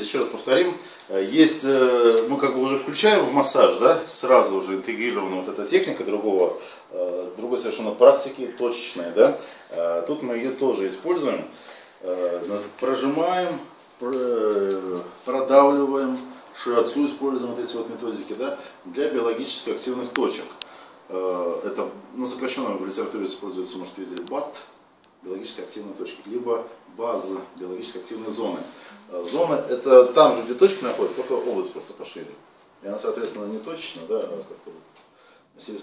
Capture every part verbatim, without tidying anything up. Еще раз повторим, есть, мы как бы уже включаем в массаж, да, сразу уже интегрирована вот эта техника другого, другой совершенно практики, точечная, да. Тут мы ее тоже используем, прожимаем, продавливаем, шиатсу используем, вот эти вот методики, да, для биологически активных точек. Это, ну, сокращенно в литературе используется, может, видели, БАТ, биологически активные точки, либо база биологически активной зоны. Зона – это там же, где точки находятся, только область просто пошире. И она, соответственно, не точечная, да, она как-то вот, таким,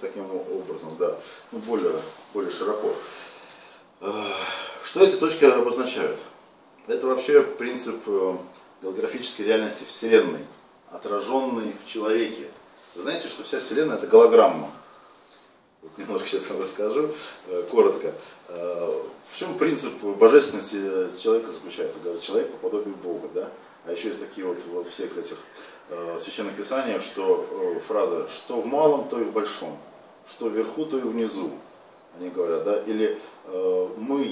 таким образом, да, ну, более, более широко. Что эти точки обозначают? Это вообще принцип голографической реальности Вселенной, отраженной в человеке. Вы знаете, что вся Вселенная – это голограмма. Вот немножко сейчас вам расскажу, коротко. В чем принцип божественности человека заключается? Говорит, человек по подобию Бога, да? А еще есть такие вот во всех этих священных писаниях, что фраза «что в малом, то и в большом», «что вверху, то и внизу», они говорят, да? Или «мы,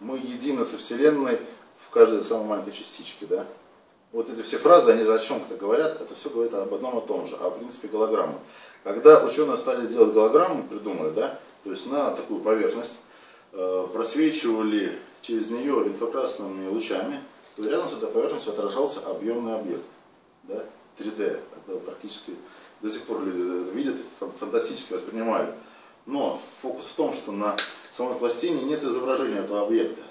мы едины со Вселенной в каждой самой маленькой частичке», да? Вот эти все фразы, они же о чем-то говорят, это все говорит об одном и том же, о принципе голограммы. Когда ученые стали делать голограмму, придумали, да, то есть на такую поверхность, э, просвечивали через нее инфракрасными лучами, и рядом с этой поверхностью отражался объемный объект, да, три дэ, это практически до сих пор люди видят, фантастически воспринимают. Но фокус в том, что на самой пластине нет изображения этого объекта.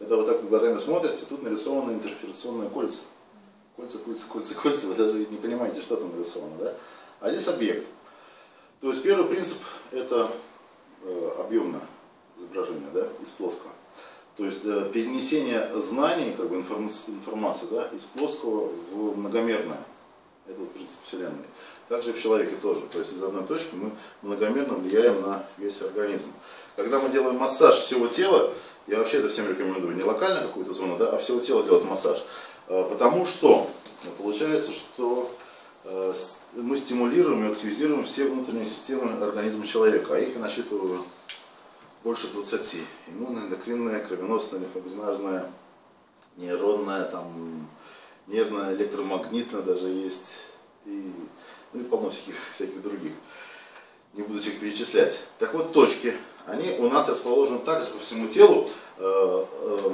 Когда вы так глазами смотрите, тут нарисованы интерферационные кольца. Кольца, кольца, кольца, кольца, вы даже не понимаете, что там нарисовано, да? А здесь объект. То есть первый принцип – это объемное изображение, да, из плоского. То есть перенесение знаний, как бы информации, да, из плоского в многомерное. Это вот принцип Вселенной. Также и в человеке тоже. То есть из одной точки мы многомерно влияем на весь организм. Когда мы делаем массаж всего тела, я вообще это всем рекомендую, не локально какую-то зону, да, а всего тела делать массаж. Потому что получается, что мы стимулируем и активизируем все внутренние системы организма человека, а их я насчитываю больше двадцати. Иммунная, эндокринная, кровеносная, лимфодренажная, нейронная, там, нервная, электромагнитная даже есть, и, ну, и полно всяких, всяких других. Не буду всех перечислять. Так вот, точки, они у нас расположены так же по всему телу, э, э,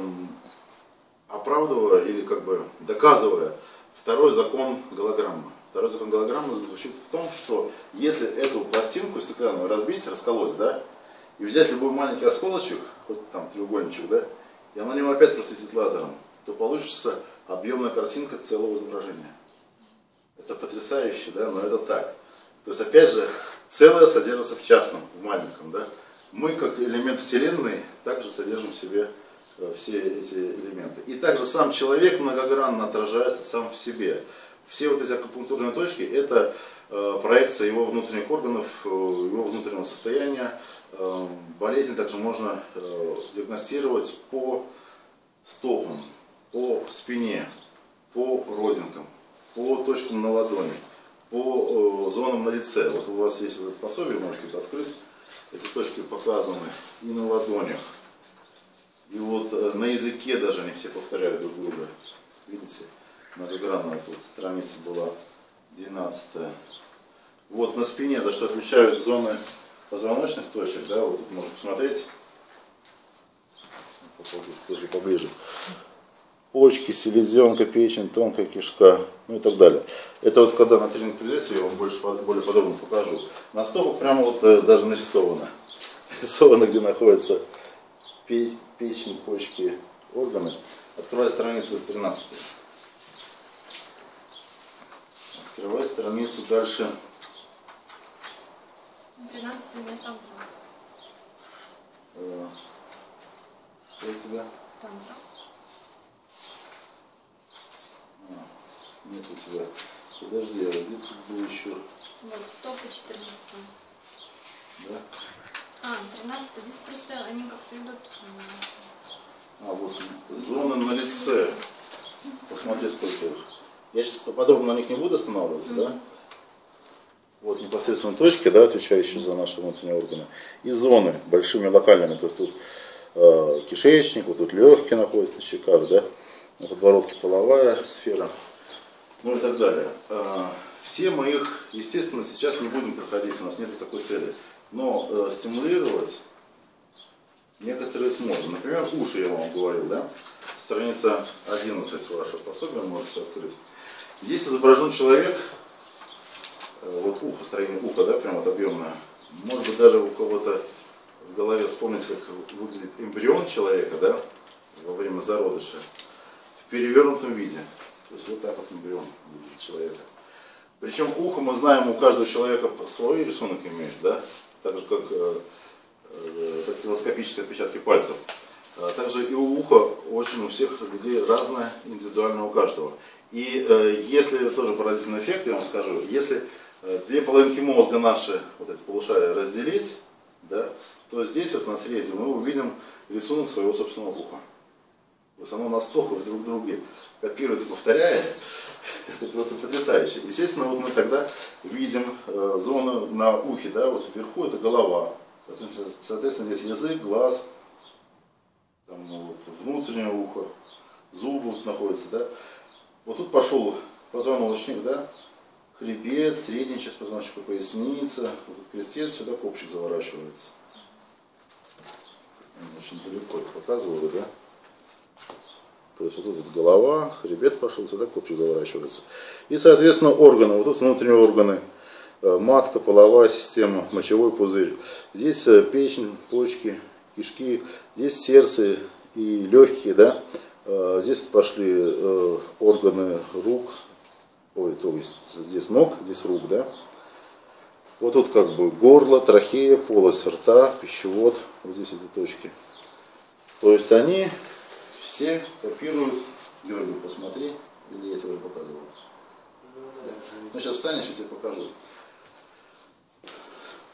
оправдывая или как бы доказывая второй закон голограммы. Второй закон голограммы звучит в том, что если эту пластинку стеклянную разбить, расколоть, да, и взять любой маленький осколочек, хоть там треугольничек, да, и на него опять просветить лазером, то получится объемная картинка целого изображения. Это потрясающе, да, но это так. То есть опять же, целое содержится в частном, в маленьком, да. Мы как элемент Вселенной также содержим в себе все эти элементы. И также сам человек многогранно отражается сам в себе. Все вот эти акупунктурные точки – это э, проекция его внутренних органов, э, его внутреннего состояния. Э, болезнь также можно э, диагностировать по стопам, по спине, по родинкам, по точкам на ладони, по э, зонам на лице. Вот у вас есть вот это пособие, можете это открыть. Эти точки показаны и на ладонях. И вот на языке даже они все повторяют друг друга. Видите, многогранная тут страница была двенадцатая. Вот на спине, за что отвечают зоны позвоночных точек, да, вот тут можно посмотреть. Тоже поближе. Почки, селезенка, печень, тонкая кишка, ну и так далее. Это вот когда на тренинг придете, я вам больше, более подробно покажу. На стопах прямо вот даже нарисовано. Нарисовано, где находится печень. Печень, почки, органы. Открывай страницу тринадцать. Открывай страницу дальше. тринадцать у меня там тантра. Что у тебя? Тантра. А, нет у тебя. Подожди, а где тут был еще? Вот, стопы четырнадцать. Да? А, тринадцать, здесь просто они как-то идут. А, вот зоны на лице. Посмотри, сколько их. Я сейчас подробно на них не буду останавливаться, mm-hmm. да? Вот непосредственно точки, да, отвечающие за наши внутренние органы. И зоны большими локальными. То есть тут э, кишечник, вот тут легкие находятся на щеках, да? на подбородке половая сфера, ну и так далее. Все мы их, естественно, сейчас не будем проходить, у нас нет такой цели. Но стимулировать некоторые сможем. Например, уши, я вам говорил, да? Страница одиннадцать вашего пособия, можете открыть. Здесь изображен человек, вот ухо, строение уха, да, прям вот объемное. Может быть, даже у кого-то в голове вспомнить, как выглядит эмбрион человека, да, во время зародыша, в перевернутом виде. То есть вот так вот эмбрион выглядит человека. Причем ухо, мы знаем, у каждого человека свой рисунок имеет, да, так же как э, э, дактилоскопические отпечатки пальцев. А также и у уха очень у всех людей разное, индивидуально у каждого. И э, если, тоже поразительный эффект, я вам скажу, если э, две половинки мозга наши, вот эти полушария, разделить, да, то здесь вот на срезе мы увидим рисунок своего собственного уха. То есть оно настолько друг в друге копирует и повторяет, это просто потрясающе. Естественно, вот мы тогда видим э, зону на ухе, да, вот вверху это голова, соответственно, здесь язык, глаз, там, вот, внутреннее ухо, зубы вот находятся, да. Вот тут пошел позвоночник, да, хребет, средняя часть позвоночника, поясница, вот этот крестец, сюда копчик заворачивается. Очень далеко показываю, да. То есть вот тут вот голова, хребет пошел, сюда копчик заворачивается. И, соответственно, органы. Вот тут внутренние органы. Матка, половая система, мочевой пузырь. Здесь печень, почки, кишки. Здесь сердце и легкие, да. Здесь пошли органы рук. Ой, то есть здесь ног, здесь рук, да. Вот тут как бы горло, трахея, полость рта, пищевод. Вот здесь эти точки. То есть они... Все копируют. Георгий, посмотри, или я тебе уже показывал. Ну, сейчас встанешь, я тебе покажу.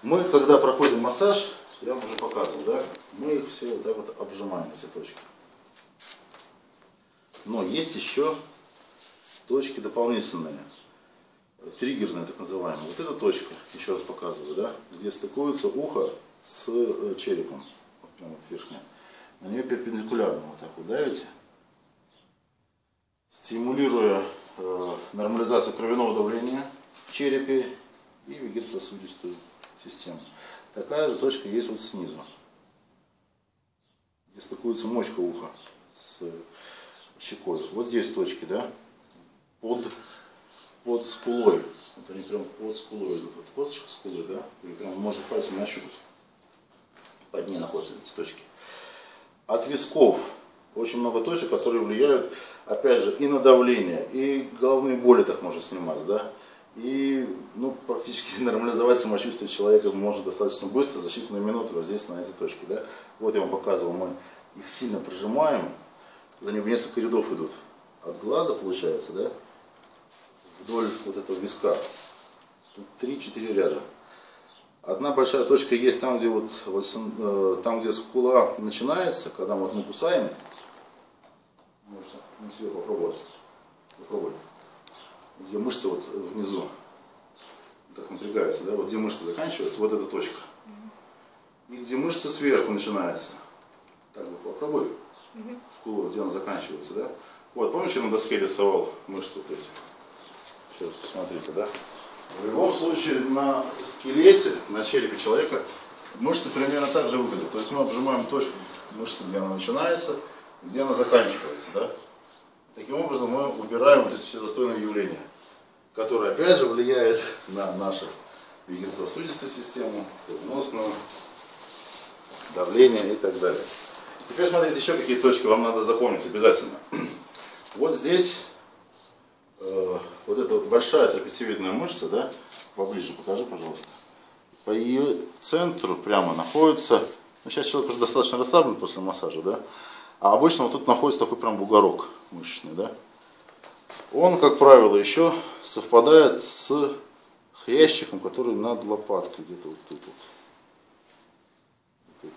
Мы, когда проходим массаж, я вам уже показывал, да, мы их все вот так вот обжимаем, эти точки. Но есть еще точки дополнительные, триггерные, так называемые. Вот эта точка, еще раз показываю, да, где стыкуется ухо с черепом, вот прямо верхняя. На нее перпендикулярно вот так вот давите, стимулируя э, нормализацию кровяного давления в черепе и вегетососудистую систему. Такая же точка есть вот снизу, где стыкуется мочка уха с щекой. Вот здесь точки, да, под, под скулой. Вот они прям под скулой идут, вот косточка скулы, да, и прям можно пальцем нащупать. Под ней находятся эти точки. От висков очень много точек, которые влияют, опять же, и на давление, и головные боли так можно снимать, да, и, ну, практически нормализовать самочувствие человека можно достаточно быстро, за считанные минуты, вот здесь на этой точке, да. Вот я вам показывал, мы их сильно прижимаем, они в несколько рядов идут, от глаза, получается, да, вдоль вот этого виска, три-четыре ряда. Одна большая точка есть там, где вот, вот там, где скула начинается, когда мы, мы кусаем. Можно ее попробовать. Попробуй. Где мышцы вот внизу так напрягаются, да? Вот где мышцы заканчиваются, вот эта точка. И где мышцы сверху начинаются. Так вот попробуй. Скула, где она заканчивается, да? Вот, помнишь, я на доске рисовал мышцы вот эти? Сейчас посмотрите, да? В любом случае на скелете, на черепе человека мышцы примерно так же выглядят. То есть мы обжимаем точку мышцы, где она начинается, где она заканчивается. Да? Таким образом мы убираем вот эти все застойные явления, которые опять же влияют на нашу вегетососудистую систему, кровеносную, давление и так далее. Теперь смотрите, еще какие точки вам надо запомнить обязательно. Вот здесь... Вот эта вот большая трапециевидная мышца, да, поближе покажи, пожалуйста. По ее центру прямо находится, ну, сейчас человек уже достаточно расслаблен после массажа, да, а обычно вот тут находится такой прям бугорок мышечный, да. Он, как правило, еще совпадает с хрящиком, который над лопаткой, где-то вот тут вот. Вот тут.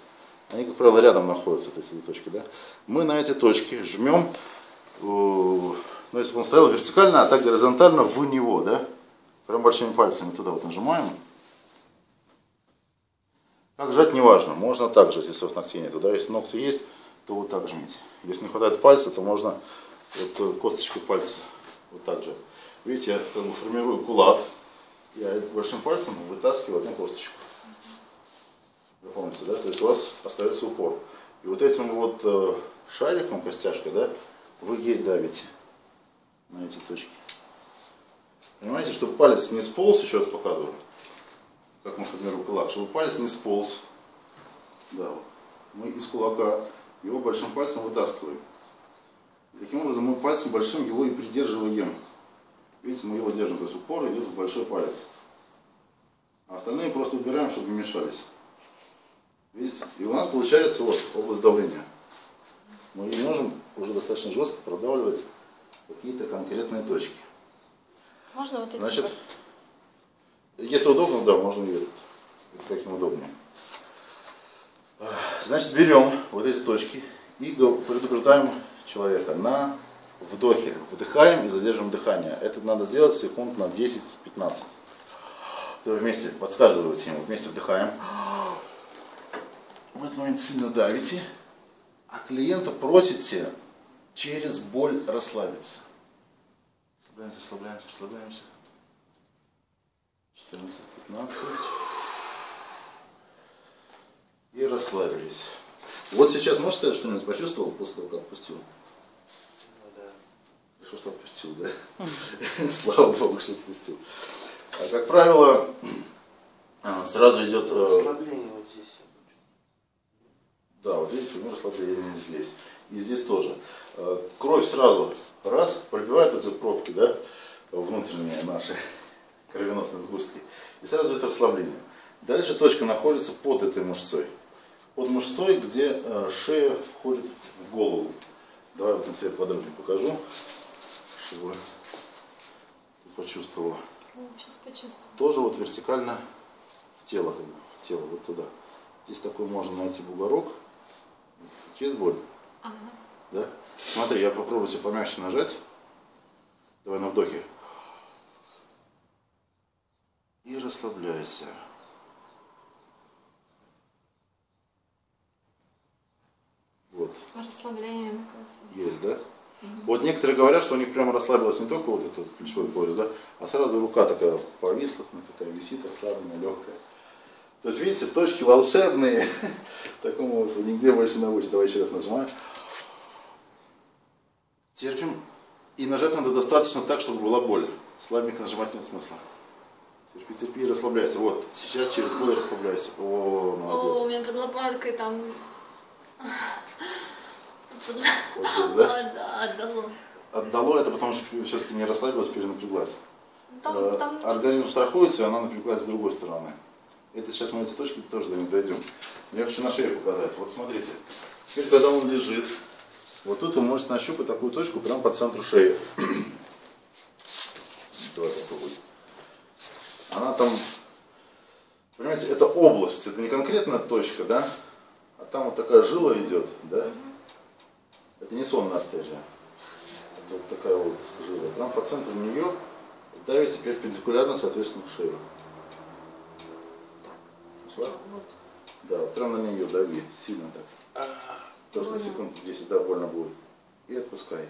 Они, как правило, рядом находятся, вот эти точки, да. Мы на эти точки жмем. Но если бы он стоял вертикально, а так горизонтально в него, да? Прям большими пальцами туда вот нажимаем. Как жать, неважно. Можно так жать, если у вас ногтей нету. Да? Если ногти есть, то вот так жмите. Если не хватает пальца, то можно вот косточку пальца, вот так же. Видите, я как бы формирую кулак, я большим пальцем вытаскиваю одну косточку. Вы помните, да? То есть у вас остается упор. И вот этим вот шариком, костяшкой, да, вы ей давите на эти точки. Понимаете, чтобы палец не сполз, еще раз показываю, как мы формируем кулак, чтобы палец не сполз. Да, вот. Мы из кулака его большим пальцем вытаскиваем. И таким образом мы пальцем большим его и придерживаем. Видите, мы его держим, то есть упор идет в большой палец. А остальные просто убираем, чтобы не мешались. Видите? И у нас получается вот область давления. Мы не можем уже достаточно жестко продавливать какие-то конкретные точки. Можно вот эти? Значит, вот... если удобно, да, можно и этот. Это как им удобнее. Значит, берем вот эти точки и предупреждаем человека на вдохе. Вдыхаем и задерживаем дыхание. Это надо сделать секунд на десять-пятнадцать. Вместе подсказываете ему. Вместе вдыхаем. В этот момент сильно давите, а клиента просите через боль расслабиться. Расслабляемся, расслабляемся, расслабляемся. четырнадцать, пятнадцать. И расслабились. Вот сейчас можешь сказать, что что-нибудь почувствовал после того, как отпустил? Ну да. Хорошо, что отпустил, да? Слава Богу, что отпустил. А как правило, сразу идет... Расслабление вот здесь. Да, вот видите, мы расслабление здесь. И здесь тоже. Кровь сразу раз пробивает эти пробки, да, внутренние наши кровеносные сгустки. И сразу это расслабление. Дальше точка находится под этой мышцой. Под мышцой, где шея входит в голову. Давай вот на себе подробнее покажу, чтобы почувствовала. Сейчас почувствую. Тоже вот вертикально в тело, в тело вот туда. Здесь такой можно найти бугорок. Есть боль? Ага. Да? Смотри, я попробую тебе помягче нажать. Давай на вдохе. И расслабляйся. Вот. Расслабление на коже. Есть, да? Угу. Вот некоторые говорят, что у них прямо расслабилось не только вот этот плечевой пояс, да, а сразу рука такая повисла, такая висит, расслабленная, легкая. То есть, видите, точки волшебные. Такому нигде больше не научат. Давай еще раз нажимаем. Терпим. И нажать надо достаточно так, чтобы была боль. Слабенько нажимать нет смысла. Терпи, терпи и расслабляйся. Вот, сейчас через боль расслабляйся. О, молодец. О, у меня под лопаткой там... Вот здесь, да? Да, отдало. Отдало это потому, что все-таки не расслабилась, перенапряглась. Там, там... Организм страхуется, и она напряглась с другой стороны. Это сейчас мы эти точки тоже до них дойдем. Я хочу на шее показать. Вот смотрите. Теперь, когда он лежит, вот тут вы можете нащупать такую точку прямо по центру шеи. Давай попробуем. Она там, понимаете, это область, это не конкретная точка, да? А там вот такая жила идет, да? Это не сонная артерия. Это вот такая вот жила. Прямо по центру нее давите перпендикулярно, соответственно, к шее. Вот. Да, вот прям на нее дави, сильно так. Тоже на секунду десять, да, больно будет. И отпускай.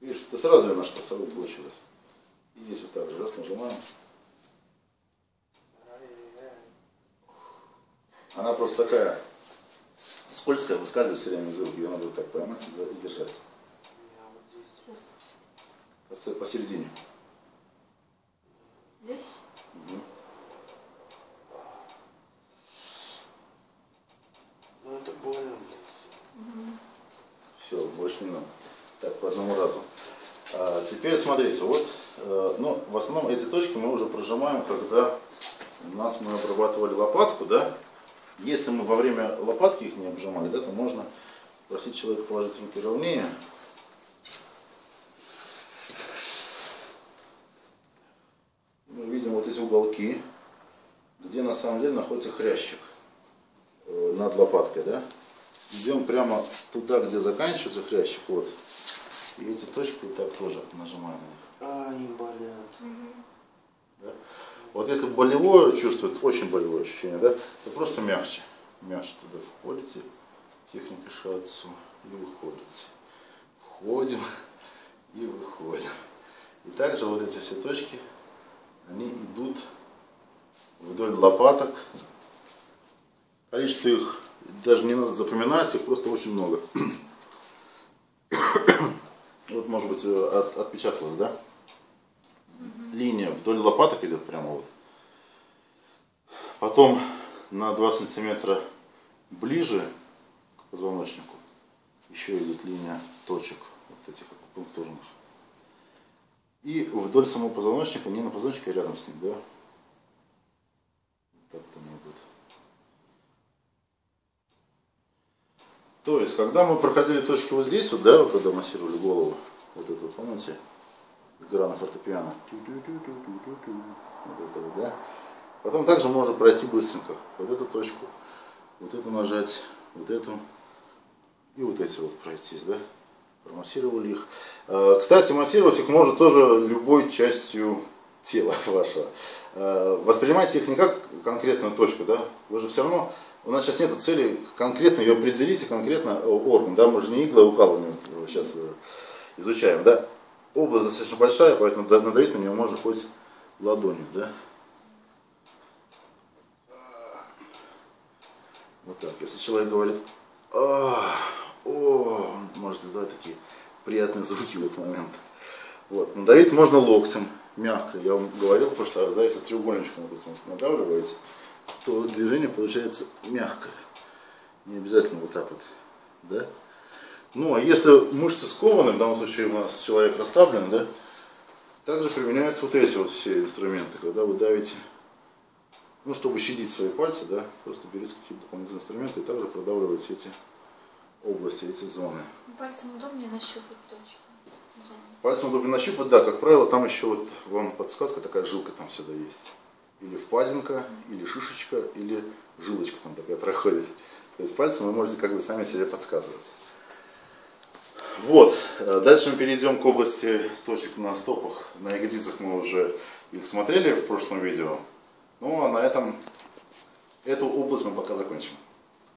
Видишь, ты сразу ее нашла, сразу получилось. И здесь вот так же, раз нажимаем. Она просто такая скользкая, выскальзывает все время из рук. Ее надо вот так поймать и держать. Посередине. Здесь? Угу. Больше не надо. Так, по одному разу. А, теперь смотрите, вот, э, ну, в основном эти точки мы уже прожимаем, когда у нас мы обрабатывали лопатку, да. Если мы во время лопатки их не обжимали, да, то можно просить человека положить руки ровнее. Мы видим вот эти уголки, где на самом деле находится хрящик э, над лопаткой, да. Идем прямо туда, где заканчивается хрящик, вот. И эти точки вот так тоже нажимаем на них. А, они болят. Да? Вот если болевое чувствует, очень болевое ощущение, да, то просто мягче. Мягче туда входите, техника шатсу. и уходится. Входим и выходим. И также вот эти все точки, они идут вдоль лопаток. Количество их даже не надо запоминать, их просто очень много. Вот, может быть, от, отпечаталось, да? Mm-hmm. Линия вдоль лопаток идет прямо вот. Потом на два сантиметра ближе к позвоночнику еще идет линия точек, вот этих пунктурных. И вдоль самого позвоночника, не на позвоночнике, а рядом с ним, да? Вот так вот они идут. То есть, когда мы проходили точки вот здесь, вот, да, вот, когда массировали голову, вот это, вот, помните, игра на фортепиано. Вот это, вот, да. Потом также можно пройти быстренько. Вот эту точку, вот эту нажать, вот эту и вот эти вот пройтись, да. Промассировали их. Кстати, массировать их можно тоже любой частью тела вашего. Воспринимайте их не как конкретную точку, да. Вы же все равно... У нас сейчас нет цели конкретно ее определить и конкретно орган, да, мы же не иглы укалывания сейчас изучаем, да. Область достаточно большая, поэтому надавить на нее можно хоть ладонью, да. Вот так, если человек говорит, о, он может издавать такие приятные звуки в этот момент. Вот, надавить можно локтем, мягко, я вам говорил в прошлый раз, да, если треугольничком вот надавливаете, то движение получается мягкое, не обязательно вот так вот, да. Ну а если мышцы скованы, в данном случае у нас человек расслаблен, да, также применяются вот эти вот все инструменты, когда вы давите, ну чтобы щадить свои пальцы, да, просто берите какие-то дополнительные инструменты и также продавливаете эти области, эти зоны. Пальцем удобнее нащупать точки. Зоны. Пальцем удобнее нащупать, да, как правило, там еще вот вам подсказка, такая жилка там всегда есть. Или впадинка, или шишечка, или жилочка там такая проходит. То есть пальцем вы можете как бы сами себе подсказывать. Вот. Дальше мы перейдем к области точек на стопах. На ягодицах мы уже их смотрели в прошлом видео. Ну а на этом эту область мы пока закончим.